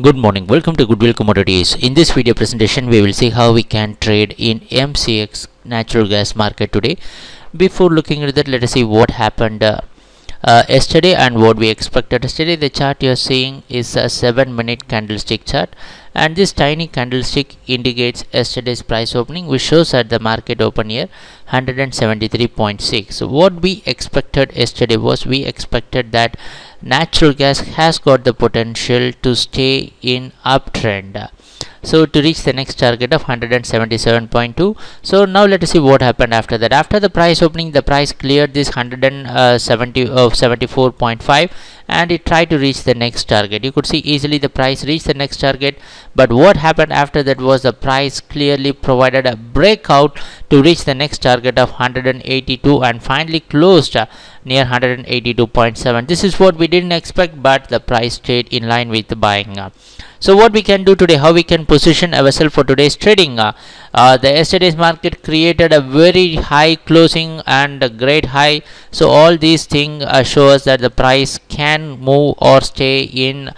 Good morning, welcome to Goodwill Commodities. In this video presentation, we will see how we can trade in MCX natural gas market today. Before looking at that, let us see what happened yesterday and what we expected yesterday. The chart you are seeing is a 7-minute candlestick chart, and this tiny candlestick indicates yesterday's price opening, which shows at the market open here 173.6. So what we expected yesterday was we expected that natural gas has got the potential to stay in uptrend, so to reach the next target of 177.2. so now let us see what happened after that. After the price opening, the price cleared this 174.5 and it tried to reach the next target. You could see easily the price reached the next target, but what happened after that was the price clearly provided a breakout to reach the next target of 182 and finally closed near 182.7. This is what we didn't expect, but the price stayed in line with the buying. So what we can do today, how we can position ourselves for today's trading. The yesterday's market created a very high closing and a great high, so all these things show us that the price can move or stay in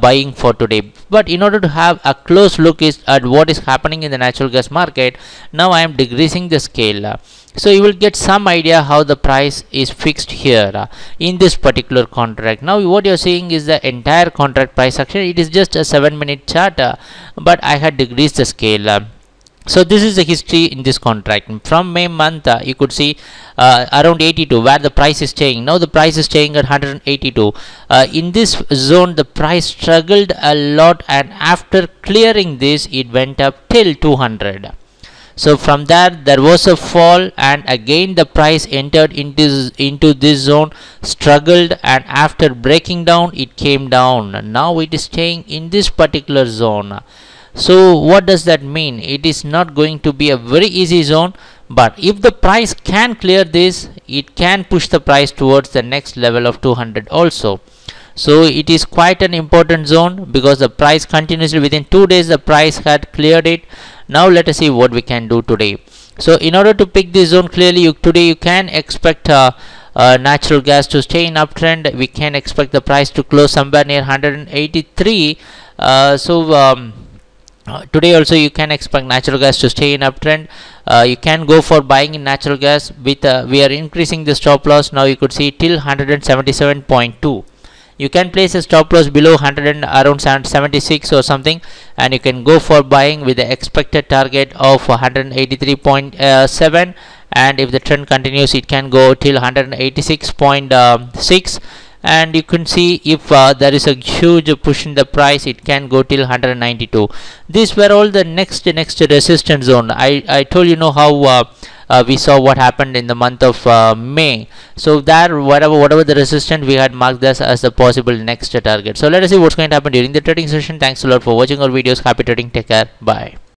buying for today. But in order to have a close look at what is happening in the natural gas market, now I am decreasing the scale. So you will get some idea how the price is fixed here in this particular contract. Now what you are seeing is the entire contract price action. It is just a 7-minute chart, but I had decreased the scale. So this is the history in this contract. From May month, you could see around 82 where the price is staying. Now the price is staying at 182. In this zone, the price struggled a lot, and after clearing this, it went up till 200. So from there was a fall, and again the price entered into this zone, struggled, and after breaking down, it came down. Now it is staying in this particular zone. So what does that mean? It is not going to be a very easy zone, but if the price can clear this, it can push the price towards the next level of 200 also. So it is quite an important zone, because the price continuously within 2 days the price had cleared it. Now let us see what we can do today. So in order to pick this zone clearly, today you can expect natural gas to stay in uptrend. We can expect the price to close somewhere near 183. Today also you can expect natural gas to stay in uptrend. You can go for buying in natural gas with we are increasing the stop loss. Now you could see till 177.2. You can place a stop loss below 100 and around 76 or something, and you can go for buying with the expected target of 183.7, and if the trend continues, it can go till 186.6, and you can see if there is a huge push in the price, it can go till 192. These were all the next resistance zone. I told you know how we saw what happened in the month of May. So there whatever the resistance, we had marked this as the possible next target. So let us see what's going to happen during the trading session. Thanks a lot for watching our videos. Happy trading, take care, bye.